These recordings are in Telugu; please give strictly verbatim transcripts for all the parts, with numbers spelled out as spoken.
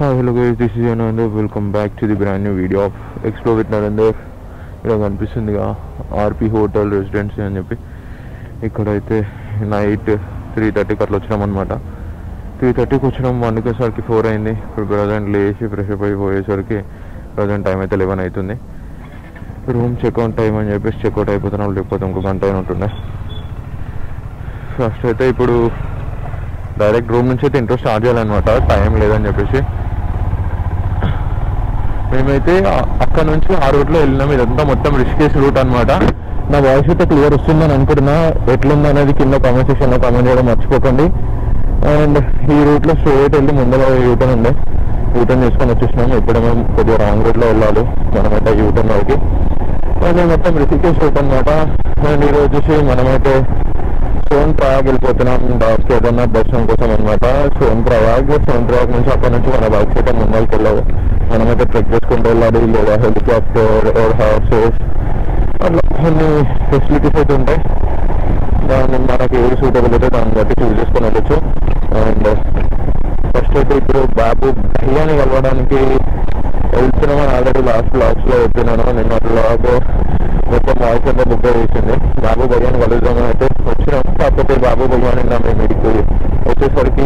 Hi, hello guys, this is Anurag. Welcome back to the brand new video of Explore with Narendra. Ila ganpistundi R P hotel residency ani cheppi ikkada aithe night three thirty katla vachinam anamata. three thirty ki vachinam vanduke sariki four ayindi. Ippudu present lesi fresh up ayi poye sariki present time aithe eleven aitundi. Room check out time ani cheppesi check out ayipothunam lepothe inko ganta untundi. First aithe ippudu direct room నుంచి అయితే ఇంట్రో స్టార్ట్ చేయాలన్నమాట, టైం లేదని చెప్పేసి. మేమైతే అక్కడ నుంచి ఆ రూట్లో వెళ్ళినాం. ఇదంతా మొత్తం రిషికేష్ రూట్ అనమాట. నా వాయిస్ అయితే క్లియర్ వస్తుందని అనుకుంటున్నా. ఎట్లుంది అనేది కింద కామెంట్ సెక్షన్లో కామెంట్ చేయడం మర్చిపోకండి. అండ్ ఈ రూట్లో స్ట్రైట్ వెళ్ళి ముందర యూటర్న్ ఉండే, యూటర్న్ చేసుకొని వచ్చేసినాము. ఎప్పుడేమో కొద్దిగా రాంగ్ రూట్లో వెళ్ళాలి మనమైతే యూటర్న్ వరకు. అండ్ మొత్తం రిషికేష్ రూట్ అనమాట. అండ్ ఈరోజు వచ్చేసి మనమైతే సోన్ప్రయాగ్ వెళ్ళిపోతున్నాం కేదార్నాథ్ దర్శనం కోసం అనమాట. సోన్ప్రయాగ్ సోన్ప్రయాగ్ నుంచి అక్కడ నుంచి మన బైక్ సైతం ముందరికి వెళ్ళాలి. మనమైతే ట్రెక్ చేసుకుంటూ వెళ్ళాలి, లేదా హెలికాప్టర్ హార్సెస్ అట్లా కొన్ని ఫెసిలిటీస్ అయితే ఉంటాయి. దాన్ని మనకి ఏది సూటబుల్ అయితే దాన్ని బట్టి చూస్ చేసుకుని వెళ్ళచ్చు. అండ్ ఫస్ట్ అయితే ఇప్పుడు బాబు భయ్యాని కలవడానికి వెళ్తున్నామని ఆల్రెడీ లాస్ట్ బ్లాగ్స్లో వెళ్తున్నాను. నిన్న బ్లాగ్ మొత్తం వాయిస్ అంతా బుక్ చేసింది. బాబు భయ్యాని కలుద్దామని అయితే వచ్చినాం. కాకపోతే బాబు భయ్యా నిన్న మేము మీకు వచ్చేసరికి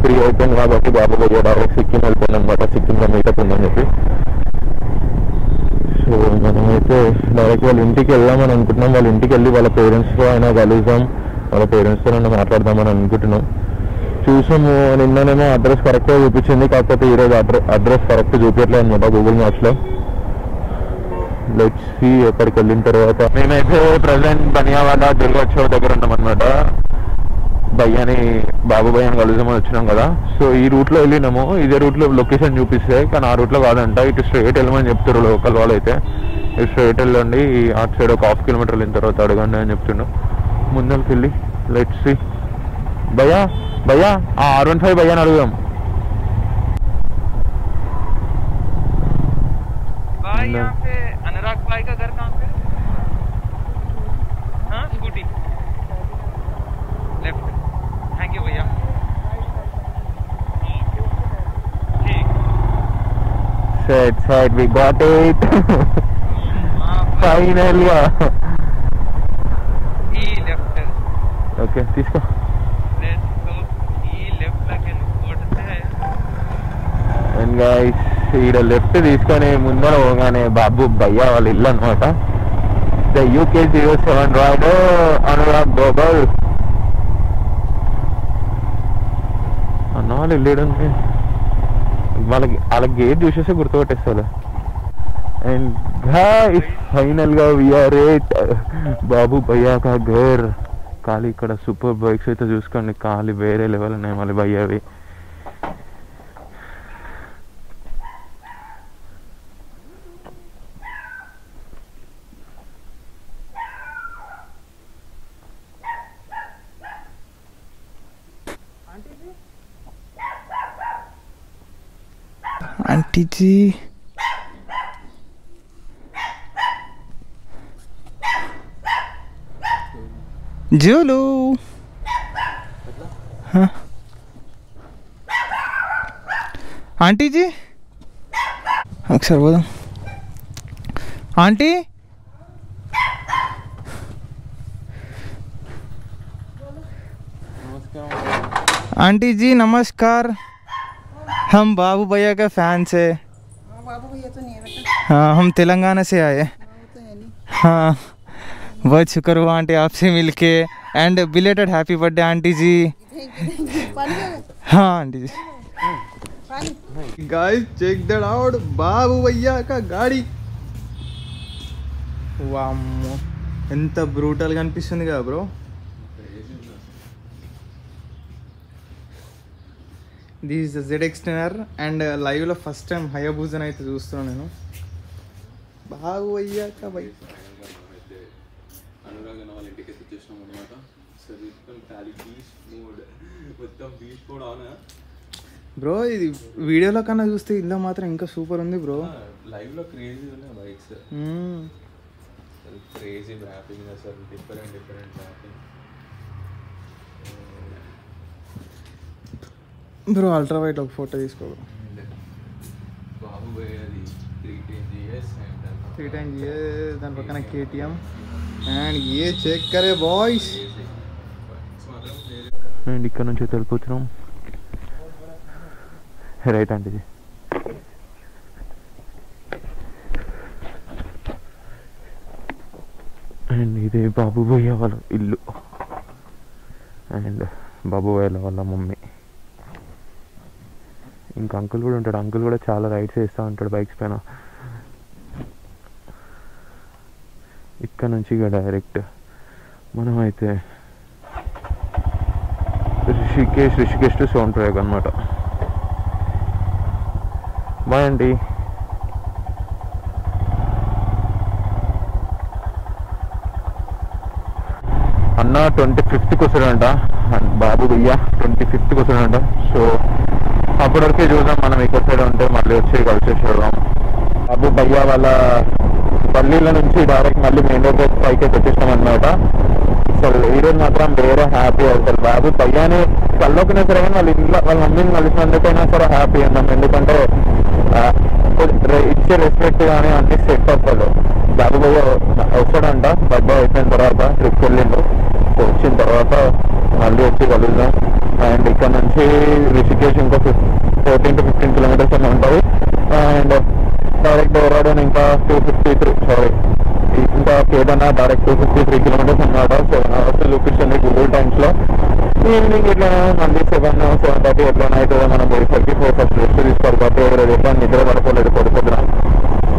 ఫ్రీ అయిపోయింది కాబట్టి బాబు భయ్యా డైరెక్ట్ సిక్కిం వెళ్ళిపోయింది అనమాట. సిక్కింలో మీటప్ ఉందని చెప్పి సో మనమైతే డైరెక్ట్ వాళ్ళ ఇంటికి వెళ్దామని అనుకుంటున్నాం. వాళ్ళ ఇంటికి వెళ్ళి వాళ్ళ పేరెంట్స్తో అయినా కలుద్దాం, వాళ్ళ పేరెంట్స్తో అయినా మాట్లాడదామని అనుకుంటున్నాం. చూసాము నిన్ననేమో అడ్రస్ కరెక్ట్గా చూపించింది, కాకపోతే ఈరోజు అడ్రస్ అడ్రస్ కరెక్ట్ చూపించట్లేదు అనమాట గూగుల్ మ్యాప్స్లో. లెట్స్ సీ ఎక్కడికి వెళ్ళిన తర్వాత. మేమైతే ప్రజెంట్ బనియావాడ దుర్గోత్సవ దగ్గర ఉన్నామన్నమాట. భయ్యాని బాబు భయ్యాని కలుద్దామని వచ్చినాం కదా, సో ఈ రూట్లో వెళ్ళినాము. ఇదే రూట్లో లొకేషన్ చూపిస్తే, కానీ ఆ రూట్లో కాదంట. ఇటు స్ట్రైట్ వెళ్ళమని చెప్తారు లోకల్ వాళ్ళు. అయితే ఇటు స్ట్రైట్ వెళ్ళండి, అటు సైడ్ ఒక హాఫ్ కిలోమీటర్ వెళ్ళిన తర్వాత అడగండి అని చెప్తున్నాం. ముందరికి వెళ్ళి లెట్స్ సీ. భయ్యా భయ్యా ఆ ఆర్ వన్ ఫైవ్ భయ్యాని అడుగుదాం. अनुराग भाई का घर कहाँ पे? हाँ स्कूटी लेफ्ट. थैंक यू भैया. ठीक set set we got it finally. ई लेफ्ट ओके తీసుకో. ఈడ లెఫ్ట్ తీసుకొని ముందర పోగానే బాబు భయ్యా వాళ్ళ ఇల్లు అనమాట. ద యూకే జీరో సెవెన్ రాడ్ అనురాగ్ ధోబల్ అన్న వాళ్ళు వెళ్ళేయడానికి వాళ్ళకి వాళ్ళ గేట్ చూసేసి గుర్తుపట్టేస్తారు. అండ్ ఫైనల్ గా వీఆర్ ఎట్ బాబు భయ్యా కా ఘర్. ఖాళీ ఇక్కడ సూపర్ బైక్స్ అయితే చూసుకోండి, ఖాళీ వేరే లెవెల్ ఉన్నాయి మళ్ళీ భయ్యావి. आंटी जी जोलो हाँ आंटी जी अक्सर बोलो आंटी आंटी जी नमस्कार. हम बाबू भैया के फैंस है. बाबू भैया तो नहीं है. हाँ हम तेलंगाना से आए. तो हाँ बहुत शुक्र हुआ आंटी आपसे मिलके. And belated happy birthday aunty जी. हाँ aunty ji. Guys check that out, Babu भैया का गाड़ी. వామ్మో ఎంత బ్రూటల్ గా అనిపిస్తుంది కదా bro. This is the Z extender and లైవ్లో ఫస్ట్ టైం హయాబూజన్ అయితే చూస్తున్నాను నేను. బాబు అయ్యాక బై అనురాగన వాళ్ళ ఇంటికి వచ్చేసాం అనమాట. బ్రో ఇది వీడియోలో కన్నా చూస్తే ఇల్లు మాత్రం ఇంకా సూపర్ ఉంది బ్రో. లైవ్లో క్రేజీ ఉన్నాయి బైక్స్, క్రేజీ ర్యాపింగ్ అసలు. Different different wrapping bro. Ultra white ఒక ఫోటో తీసుకో bro. Three ten G S, दान पक्कन के टी एम एंड ये चेक करे बॉयस। నేను ఇక్కడ నుంచి తలపోతున్నాం రైట్ అంటే అండ్ ఇదే బాబు భయ్య వాళ్ళ ఇల్లు అండ్ బాబు భయ్య వాళ్ళ మమ్మీ ఇంకా అంకుల్ కూడా ఉంటాడు. అంకుల్ కూడా చాలా రైడ్స్ చేస్తూ ఉంటాడు బైక్స్ పైన. ఇక్కడ నుంచి ఇక డైరెక్ట్ మనమైతే రిషికేష్ రిషికేష్ టు సోన్ప్రయాగ్ అన్నమాట. బాయ్ అండి. అన్న ట్వంటీ ఫిఫ్త్కి వస్తాడంట బాబు భయ్య, ట్వంటీ ఫిఫ్త్కి వస్తాడంట. సో అప్పటి వరకే చూద్దాం మనం ఇక్కడ సైడ్ ఉంటే మళ్ళీ వచ్చి కలిసి చూద్దాం. బాబు భయ్య వాళ్ళ పల్లీల నుంచి డైరెక్ట్ మళ్ళీ మెయిన్ రోడ్ పైకి వచ్చేస్తాం అన్నమాట. అసలు ఈ రోజు మాత్రం వేరే హ్యాపీ అవుతారు. బాబు భయ్యాని కళ్ళొకినా సరే కానీ వాళ్ళ ఇంట్లో వాళ్ళ మమ్మీని కలిసినందుకైనా సరే హ్యాపీ అన్నాం. ఎందుకంటే ఇచ్చే రెస్పెక్ట్ కానీ అన్ని సెట్ అవుతాడు. బాబు భయ్య వస్తాడంట బర్త్డే అయిపోయిన తర్వాత, ట్రిప్ వెళ్ళిండు. వచ్చిన తర్వాత మళ్ళీ వచ్చి కలుద్దాం. అండ్ ఇక్కడ నుంచి రిషికేష్ ఇంకో ఫోర్టీన్ టు ఫిఫ్టీన్ కిలోమీటర్స్ అలా ఉంటాయి. అండ్ డైరెక్ట్ డోరాడోన్ ఇంకా టూ ఫిఫ్టీ త్రీ సారీ ఇంకా Kedarnath direct two fifty three kilometers అన్నమాట. సెవెన్ అవర్స్ చూపించండి గూగుల్ టైమ్స్లో. ఈవినింగ్ ఎట్లయినా మళ్ళీ సెవెన్ సెవెన్ థర్టీ ఎట్లయినా అయితే మనం పోయేసరికి ఫోర్ ఫస్ట్ రెస్ట్ తీసుకోవాలి. కాబట్టి ఎవరు ఎట్లా నిద్ర పడకూడదు పడుకుంటున్నాం.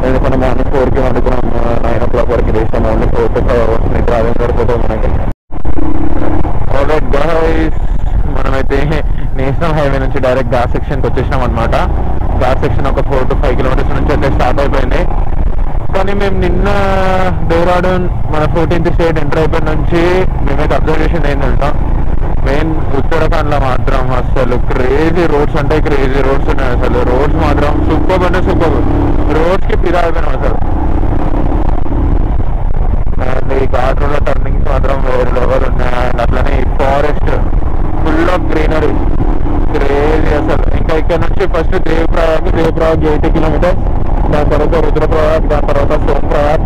ఎందుకంటే మార్నింగ్ ఫోర్కి వండుకున్నాం, నైన్ ఓ క్లాక్ వరకు చేస్తాం. Only four to five hours నిద్ర అదే పడిపోతాం మనకి. మనమైతే నేషనల్ హైవే నుంచి డైరెక్ట్ ఘాట్ సెక్షన్కి వచ్చేసినాం అనమాట. ఘాట్ సెక్షన్ ఒక ఫోర్ టు ఫైవ్ కిలోమీటర్స్ నుంచి అయితే స్టార్ట్ అయిపోయింది. కానీ మేము నిన్న డోరాడోన్ మన ఫోర్టీన్త్ స్టేట్ ఎంటర్ అయిపోయిన నుంచి మేమైతే అబ్జర్వ్ చేసింది ఏంటంటే మెయిన్ ఉత్తరాఖండ్లో మాత్రం అసలు క్రేజీ రోడ్స్ అంటే క్రేజీ రోడ్స్ ఉన్నాయి. అసలు రోడ్స్ మాత్రం సూపర్ అంటే సూపర్ రోడ్స్కి ఫిదా అయిపోయినాం అసలు. ఈ ఘాట్ రోడ్ల టర్నింగ్స్ మాత్రం వేరే లెవెల్ ఉన్నాయి. అండ్ అట్లనే ఈ forest full of greenery crazy అసలు. ఇంకా ఇక్కడ నుంచి first Devprayag Devprayag eighty kilometers, దాని తర్వాత రుద్రప్రయాగ్, దాని తర్వాత సోన్ప్రయాగ్.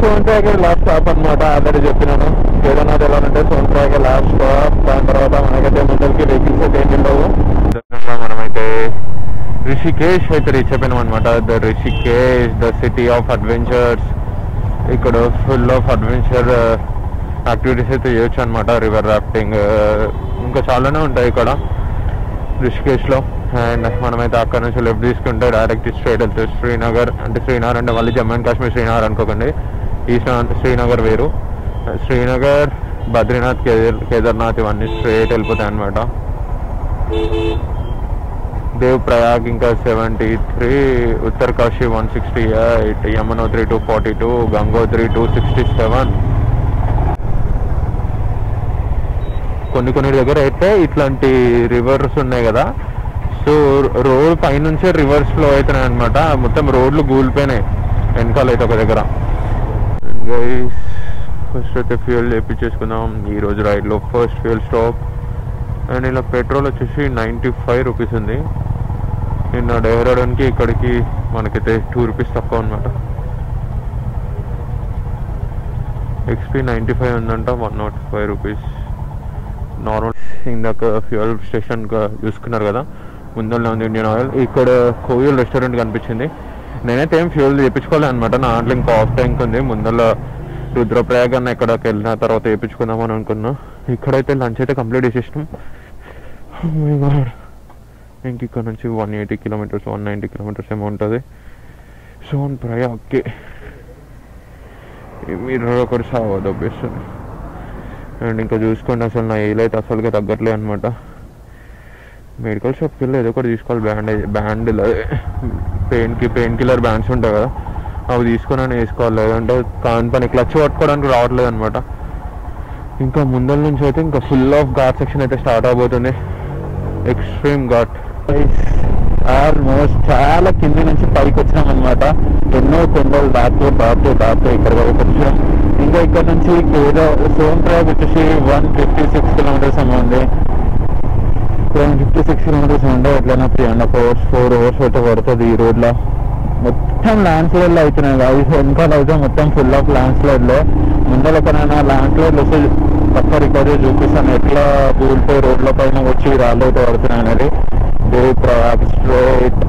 సోన్ప్రయాగే లాస్ట్ స్టాప్ అనమాట. ఆల్రెడీ చెప్పినాను కేదార్నాథ్ వెళ్ళాలంటే సోన్ప్రయాగే లాస్ట్ స్టాప్. దాని తర్వాత మనకైతే ముందరికి వెహికల్స్ అయితే ఏమి ఉండవు. మనమైతే రిషికేష్ అయితే రీచ్ అయిపోయినాం అనమాట. The Rishikesh the city of adventures. ఇక్కడ ఫుల్ ఆఫ్ అడ్వెంచర్ యాక్టివిటీస్ అయితే చేయొచ్చు అనమాట. రివర్ రాఫ్టింగ్ ఇంకా చాలానే ఉంటాయి ఇక్కడ రిషికేష్లో. అండ్ మనమైతే అక్కడ నుంచి లెఫ్ట్ తీసుకుంటే డైరెక్ట్ స్ట్రైట్ వెళ్తే శ్రీనగర్. అంటే శ్రీనగర్ అంటే మళ్ళీ జమ్మూ అండ్ కాశ్మీర్ శ్రీనగర్ అనుకోకండి, ఈ శ్రీనగర్ వేరు. శ్రీనగర్, బద్రీనాథ్, కేదార్ కేదార్నాథ్ ఇవన్నీ స్ట్రైట్ వెళ్ళిపోతాయి అనమాట. దేవ్ప్రయాగ్ ఇంకా seventy three Uttarkashi one sixty eight Yamunotri two forty two Gangotri two sixty seven కొన్ని కొన్ని దగ్గర అయితే ఇట్లాంటి రివర్స్ ఉన్నాయి కదా. సో రోడ్ పైనుంచే రివర్స్ ఫ్లో అవుతున్నాయి అనమాట. మొత్తం రోడ్లు గూలిపోయినాయి వెనకాల అయితే ఒక దగ్గర. ఫస్ట్ అయితే ఫ్యూయల్ చేపించేసుకుందాం ఈరోజు రైడ్లో. ఫస్ట్ ఫ్యూయల్ స్టాప్ అండ్ ఇలా పెట్రోల్ వచ్చేసి నైంటీ ఫైవ్ రూపీస్ ఉంది. నిన్న డెహ్రాడూన్కి ఇక్కడికి మనకైతే టూ రూపీస్ తక్కువ అనమాట. ఎక్స్పీ నైంటీ ఫైవ్ ఉందంట, one nought five rupees normal. ఇందాక ఫ్యూయల్ స్టేషన్ చూసుకున్నారు కదా, ముందరలో ఉంది ఇండియన్ ఆయిల్. ఇక్కడ కోయల్ రెస్టారెంట్ కనిపించింది. నేనైతే ఏం ఫ్యూయల్ తెప్పించుకోలేదు అనమాట. నా దాంట్లో ఇంకా ఆఫ్ ట్యాంక్ ఉంది. ముందరలో రుద్రప్రయాగ్ అన్న ఇక్కడికి వెళ్ళిన తర్వాత వేయించుకుందామని అనుకున్నా. ఇక్కడైతే లంచ్ అయితే కంప్లీట్ చేసేసినాం. ఇంక ఇక్కడ నుంచి one eighty kilometers one ninety kilometers ఏమో ఉంటుంది సోన్ప్రయాగ్కి. మీరు ఒకటి సాగు దొబ్బేస్తుంది. అండ్ ఇంకా చూసుకోండి అసలు నా ఏళ్ళు అయితే అసలుగా తగ్గట్లేదు అనమాట. మెడికల్ షాప్కి వెళ్ళి ఏదో ఒకటి తీసుకోవాలి. బ్యాండేజ్ బ్యాండ్ పెయిన్కి పెయిన్ కిల్లర్ బ్యాండ్స్ ఉంటాయి కదా, అవి తీసుకొని వేసుకోవాలి. లేదంటే కాని పని క్లచ్ పట్టుకోవడానికి రావట్లేదు అనమాట. ఇంకా ముందల నుంచి అయితే ఇంకా ఫుల్ ఆఫ్ ఘాట్ సెక్షన్ అయితే స్టార్ట్ అవబోతుంది. ఎక్స్ట్రీమ్ ఘాట్ ఆల్మోస్ట్ చాలా కింది నుంచి పైకి వచ్చినాం అనమాట. ఎన్నో కొండలు దాటుతూ దాటుతూ దాటుతూ ఇక్కడ వరకు వచ్చినాం. ఇంకా ఇక్కడ నుంచి కేదార్ సోన్ప్రయాగ్ వచ్చేసి వన్ ఫిఫ్టీ సిక్స్ కిలోమీటర్స్ అమ్మ ఉంది. two fifty-six kilometers ఉండే ఎట్లైనా three and half hours four hours అయితే పడుతుంది. ఈ రోడ్లో మొత్తం ల్యాండ్స్లైడ్లు అవుతున్నాయి కాదు, వెనకాల అయితే మొత్తం ఫుల్ ఆఫ్ ల్యాండ్స్లైడ్లో. ముందర పైన ల్యాండ్స్లైడ్లు వస్తే తక్కువ రికవరీ చూపిస్తాను. ఎట్లా బూల్పై రోడ్ల పైన వచ్చి రాళ్ళు అయితే పడుతున్నాయి అనేది. దేవ్ప్రయాగ్ స్ట్రైట్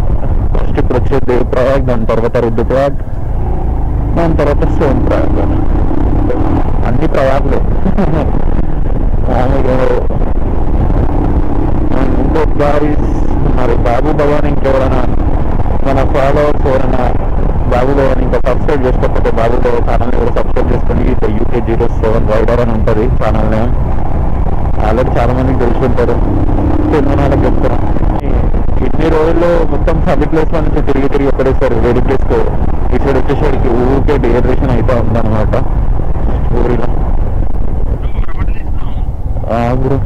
ఫస్ట్ ఇప్పుడు వచ్చేది దేవ్ప్రయాగ్, దాని తర్వాత రుద్రప్రయాగ్, దాని తర్వాత సోన్ప్రయాగ్. అన్ని ప్రయాగ్లు ఇంకోసారి మరి బాబు భవాని ఇంకెవరైనా మన ఫాలోవర్స్ ఎవరైనా బాబు భవాని ఇంకా సబ్స్క్రైబ్ చేసుకోకపోతే బాబు భవ ఛానల్ని కూడా సబ్స్క్రైబ్ చేసుకోండి. ఇట్లా యూకే జీరో సెవెన్ వైడర్ అని ఉంటుంది ఛానల్ నేమ్, వాళ్ళకి చాలా మందికి తెలుసుకుంటారు. తెలుగు వాళ్ళకి చెప్తాను ఇన్ని రోజుల్లో మొత్తం సబ్ ప్లేస్ నుంచి తిరిగి తిరిగి ఒక్కడేసారి వేడి ప్లేస్కు ఇక్కడ వచ్చేసరికి ఊరికే డిహైడ్రేషన్ అయితే ఉందన్నమాట. ఊరిలో గురు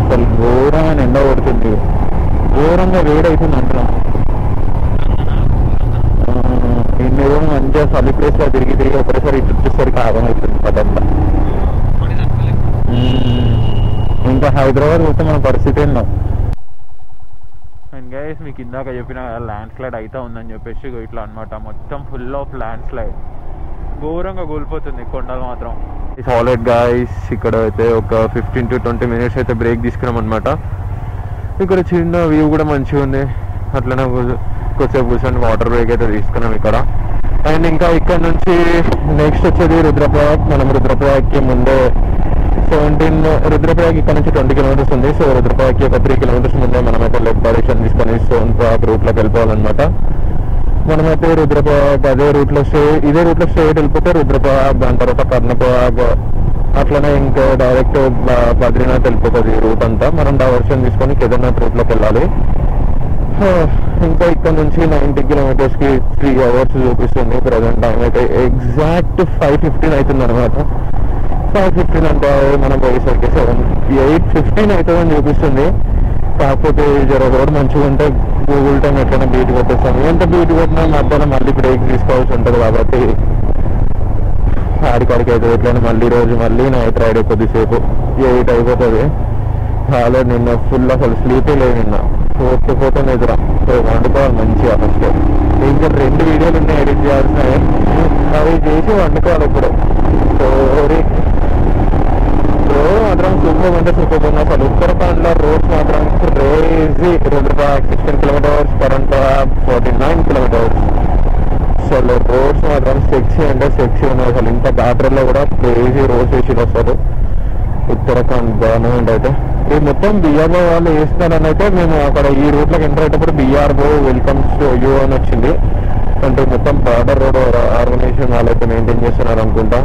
అసలు ఘోరమైన ఎండ పడుతుంది, ఘోరంగా వేడవుతుంది అంటున్నాం. ఇన్ని రోజులు మంచిగా సబ్ ప్లేస్లో తిరిగి తిరిగి ఒకటేసారి ఇటు వచ్చేసరికి ఆగం అవుతుంది పదంతా. ఇంకా హైదరాబాద్ పోతే మన పరిస్థితి ఏందో. అండ్ గైస్ మీకు ఇందాక చెప్పిన ల్యాండ్ స్లైడ్ అయితే ఉందని చెప్పేసి ఇట్లా అనమాట, మొత్తం ఫుల్ ఆఫ్ ల్యాండ్ స్లైడ్, ఘోరంగా కూలిపోతుంది కొండలు మాత్రం. ఇట్స్ ఆల్ రైట్ గైస్, ఇక్కడ అయితే ఒక ఫిఫ్టీన్ టు ట్వంటీ మినిట్స్ అయితే బ్రేక్ తీసుకున్నాం అనమాట. ఇక్కడ చిన్న వ్యూ కూడా మంచిగా ఉంది, అట్లనే కొద్దిసేపు కూర్చొని వాటర్ బ్రేక్ అయితే తీసుకున్నాం ఇక్కడ. అండ్ ఇంకా ఇక్కడ నుంచి నెక్స్ట్ వచ్చేది రుద్రప్రయాగ్. మనం రుద్రప్రయాగ్కి ముందే సెవెంటీన్ రుద్రప్రయాగ్ ఇక్కడ నుంచి ట్వంటీ కిలోమీటర్స్ ఉంది. సో రుద్రప్రయాగ్కి ఒక త్రీ కిలోమీటర్స్ ముందే మనమైతే లెఫ్ట్ డైరెక్షన్ తీసుకొని సోన్ప్రయాగ్ రూట్లోకి వెళ్ళిపోవాలన్నమాట. మనమైతే రుద్రప్రయాగ్ అదే రూట్లో స్టే ఇదే రూట్లో స్టేట్ వెళ్ళిపోతే రుద్రప్రయాగ్, దాని తర్వాత కర్ణప్రయాగ్, అట్లనే ఇంకా డైరెక్ట్ బద్రీనాథ్ వెళ్ళిపోతుంది రూట్ అంతా. మనం డైవర్షన్ తీసుకొని కేదార్నాథ్ రూట్లోకి వెళ్ళాలి. సో ఇంకా ఇక్కడ నుంచి నైంటీ కిలోమీటర్స్కి త్రీ అవర్స్ చూపిస్తుంది ప్రజెంట్ టైం అయితే. ఎగ్జాక్ట్ ఫైవ్ ఫిఫ్టీన్ అవుతుంది అనమాట. ఫైవ్ ఫిఫ్టీన్ అంటే మనం పోయేసరికి సెవెన్ ఎయిట్ ఫిఫ్టీన్ అవుతుందని చూపిస్తుంది. కాకపోతే జర రోడ్ మంచిగా ఉంటే గూగుల్ టైం ఎట్లయినా బీట్ కొట్టేస్తాం. ఎంత బీట్ కొట్టినా మధ్యాహ్నం మళ్ళీ బ్రేక్ తీసుకోవాల్సి ఉంటుంది కాబట్టి ఆడికాడికి అయితే ఎట్లయినా మళ్ళీ రోజు మళ్ళీ నైట్ రైడ్ కొద్దిసేపు ఎయిట్ అయిపోతుంది. చాలా నిన్న ఫుల్ అసలు స్లీపే లేదు, నిన్న పోతే పోతే నిద్ర వండుకోవాలి మంచిగా. ఫస్ట్ ఇంకా రెండు వీడియోలు ఉన్నాయి ఎడిట్ చేయాల్సినవి, అవి చేసి వండుకోవాలి ఇప్పుడు. సో మాత్రం సూపర్ అంటే సూపర్ ఉంది అసలు. ఉత్తరాఖండ్లో రోడ్స్ మాత్రం crazy. Rudraprayag sixteen kilometers, Karnaprayag forty nine kilometers. అసలు రోడ్స్ మాత్రం సెక్సీ అంటే సెక్సీ ఉన్నాయి అసలు. ఇంత బ్యాటరీలో కూడా క్రేజీ రోడ్స్ వేసి వస్తారు ఉత్తరాఖండ్ గవర్నమెంట్ అయితే. ఇది మొత్తం బిఆర్ఓ వాళ్ళు వేస్తున్నారని అయితే మేము అక్కడ ఈ రూట్లోకి ఎంటర్ అయ్యేటప్పుడు బిఆర్ఓ వెల్కమ్స్ యూ అని వచ్చింది. అంటే మొత్తం బార్డర్ రోడ్ ఆర్గనైజేషన్ వాళ్ళు అయితే మెయింటైన్ చేస్తున్నారు అనుకుంటా.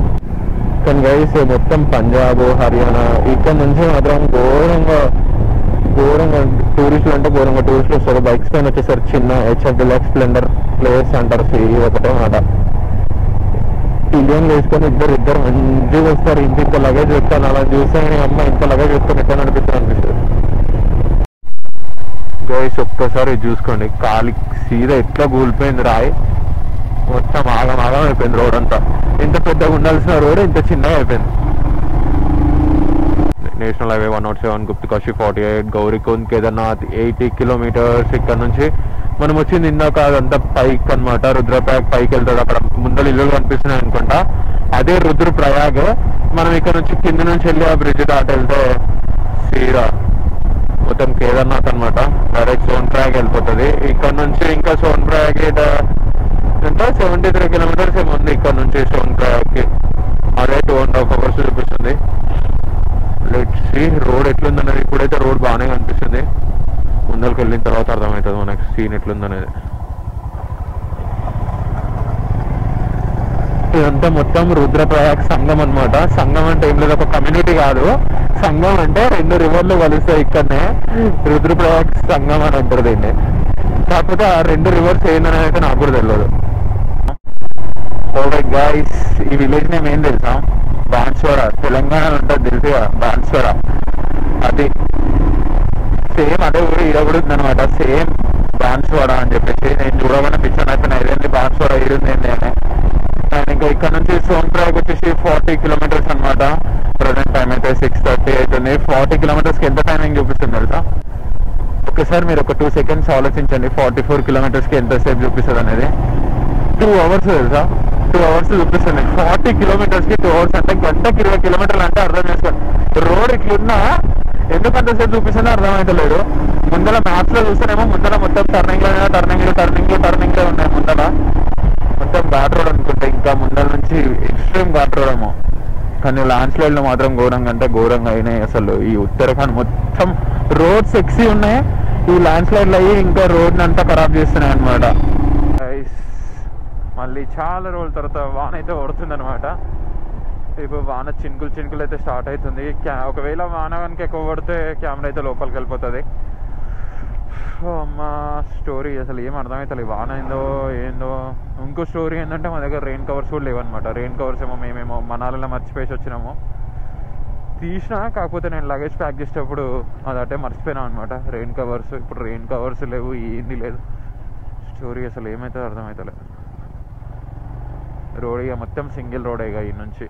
కానీ గైస్ మొత్తం పంజాబ్, హర్యానా ఇక్కడ నుంచి మాత్రం ఘోరంగా ఘోరంగా టూరిస్టులు అంటే ఘోరంగా టూరిస్టులు వస్తారు. బైక్స్ పైన వచ్చేసరి చిన్న హెచ్ఎఫ్ డిలక్స్ స్ప్లెండర్ ప్లేస్ అంటారు. ఇది ఒకటే మాట, పిలియన్ వేసుకొని ఇద్దరు ఇద్దరు మంచిగా వస్తారు. ఇంత ఇంత లగేజ్ వేస్తాను అలా చూస్తే అమ్మ ఇంత లగేజ్ వేసుకొని ఎక్కడ అనిపిస్తుంది అనిపిస్తుంది. గైస్ ఒక్కసారి చూసుకోండి, కాలి సీదా ఎట్లా కూలిపోయింది రాయి. మొత్తం ఆగం ఆగం అయిపోయింది రోడ్ అంతా. ఇంత పెద్దగా ఉండాల్సిన రోడ్ ఇంత చిన్నగా అయిపోయింది. National highway one nought seven Guptkashi forty eight Gaurikund Kedarnath eighty kilometers. ఇక్కడ నుంచి మనం వచ్చింది ఇందాక అదంతా పైక్ అనమాట. రుద్రప్రయాగ్ పైకి వెళ్తాడు, అక్కడ ముందర ఇల్లులు కనిపిస్తున్నాయి అనుకుంటా, అదే రుద్రప్రయాగ్. మనం ఇక్కడ నుంచి కింద నుంచి వెళ్ళి ఆ బ్రిడ్జ్ దాటి వెళ్తే సీరా మొత్తం కేదార్నాథ్ అనమాట. డైరెక్ట్ సోన్ప్రయాగ్ వెళ్ళిపోతుంది. ఇక్కడ నుంచి ఇంకా సోన్ప్రయాగ్ అంటే సెవెంటీ త్రీ కిలోమీటర్స్ ఏమి ఉంది ఇక్కడ నుంచి సోన్ప్రయాగ్కి. అదే టూ అండ్ హాఫ్ అవర్స్ చూపిస్తుంది. లెట్స్ సీ రోడ్ ఎట్లుందనేది. ఇప్పుడైతే రోడ్ బాగానే కనిపిస్తుంది, ముందరికి వెళ్ళిన తర్వాత అర్థమవుతుంది మనకి సీన్ ఎట్లుందనేది. ఇదంతా మొత్తం రుద్రప్రయాగ్ సంఘం అనమాట. సంఘం అంటే ఏం లేదు, ఒక కమ్యూనిటీ కాదు. సంఘం అంటే రెండు రివర్లు కలుస్తాయి ఇక్కడనే, రుద్రప్రయాగ్ సంఘం అని అంటారు దీన్ని. కాకపోతే ఆ రెండు రివర్స్ ఏందని అయితే నాకు కూడా తెలియదు. గైస్ ఈ విలేజ్ నేమ్ ఏం తెలుసా? బాన్స్వారా. తెలంగాణలో ఉంటుంది తెలుసుగా బాన్స్వారా, అది సేమ్ అదే ఊరు ఈడ కూడా ఉందనమాట. సేమ్ బాన్స్వారా అని చెప్పేసి నేను చూడగానే పిచ్చాను అయిపోయినా, ఇదేంటి బాన్స్వారా ఈరుంది ఏంటి అని. ఇంకా इकडी सोनप्रयाग फोर्टी किलोमीटर्स अन्नमाट प्रेजेंट टाइम सिक्स थर्टी अयिपोयिंदी फोर्टी किलोमीटर्स की टाइमिंग चूपिस्तुंदो ओकसारि टू सेकंड्स आलोचिंचंडी फोर्टी फोर किलोमीटर्स की एंत सेफ चूपिस्तदनेदी टू अवर्स तेलुसा टू अवर्स चूपिस्तुंदी फोर्टी किलोमीटर्स की टू अवर्स अंटे गंटकि ट्वेंटी किलोमीटर्लु अंटे अर्थं चेसुकोंडी रोड इट्लुन्ना एंदुकंत सेफ चूपिस्तुंदो अर्थमवटलेदु ముందర మ్యాప్స్ లో చూస్తేనేమో ముందర మొత్తం టర్నింగ్ లో టర్నింగ్ లో టర్నింగ్ లో టర్నింగ్ లో ఉన్నాయి ముందర మొత్తం ఘాట్ రోడ్ అనుకుంటే ఇంకా ముందర నుంచి ఎక్స్ట్రీమ్ ఘాట్ రోడ్ ఏమో కానీ ల్యాండ్ స్లైడ్ లో మాత్రం ఘోరంగా అంటే ఘోరంగా అయినాయి అసలు ఈ ఉత్తరాఖండ్ మొత్తం రోడ్స్ ఎక్సీ ఉన్నాయి ఈ ల్యాండ్ స్లైడ్ అయ్యి ఇంకా రోడ్ అంతా ఖరాబ్ చేస్తున్నాయి అనమాట. మళ్ళీ చాలా రోజుల తర్వాత వాన అయితే పడుతుంది అనమాట. ఇప్పుడు వాన చినుకులు చినుకులు అయితే స్టార్ట్ అవుతుంది. ఒకవేళ వాన కనుక ఎక్కువ పడితే కెమెరా అయితే లోపలికి వెళ్ళిపోతుంది. అమ్మ స్టోరీ అసలు ఏం అర్థమవుతలే వాన ఏందో ఏందో. ఇంకో స్టోరీ ఏంటంటే మా దగ్గర రెయిన్ కవర్స్ కూడా లేవన్నమాట. రెయిన్ కవర్స్ ఏమో మేమేమో మనాలలో మర్చిపోయేసి వచ్చినాము. తీసినా కాకపోతే నేను లగేజ్ ప్యాక్ చేసేటప్పుడు అదంటే మర్చిపోయినా అనమాట రెయిన్ కవర్స్. ఇప్పుడు రెయిన్ కవర్స్ లేవు, ఏంది లేదు. స్టోరీ అసలు ఏమవుతుందో అర్థమవుతలే. రోడ్ ఇక మొత్తం సింగిల్ రోడ్ ఇక ఈ నుంచి